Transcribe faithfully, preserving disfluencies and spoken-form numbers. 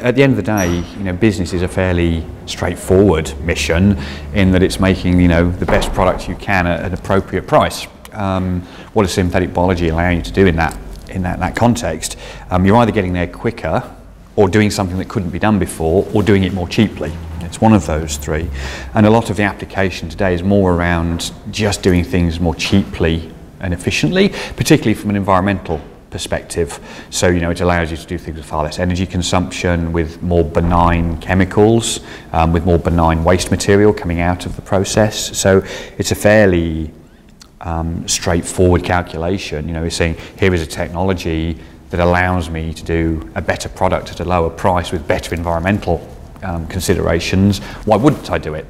At the end of the day, you know, business is a fairly straightforward mission in that it's making, you know, the best product you can at an appropriate price. Um, what does synthetic biology allow you to do in that, in that, that context? Um, you're either getting there quicker, or doing something that couldn't be done before, or doing it more cheaply. It's one of those three. And a lot of the application today is more around just doing things more cheaply and efficiently, particularly from an environmental perspective. So, you know, it allows you to do things with far less energy consumption, with more benign chemicals, um, with more benign waste material coming out of the process. So it's a fairly um, straightforward calculation. You know, it's saying, here is a technology that allows me to do a better product at a lower price with better environmental um, considerations. Why wouldn't I do it?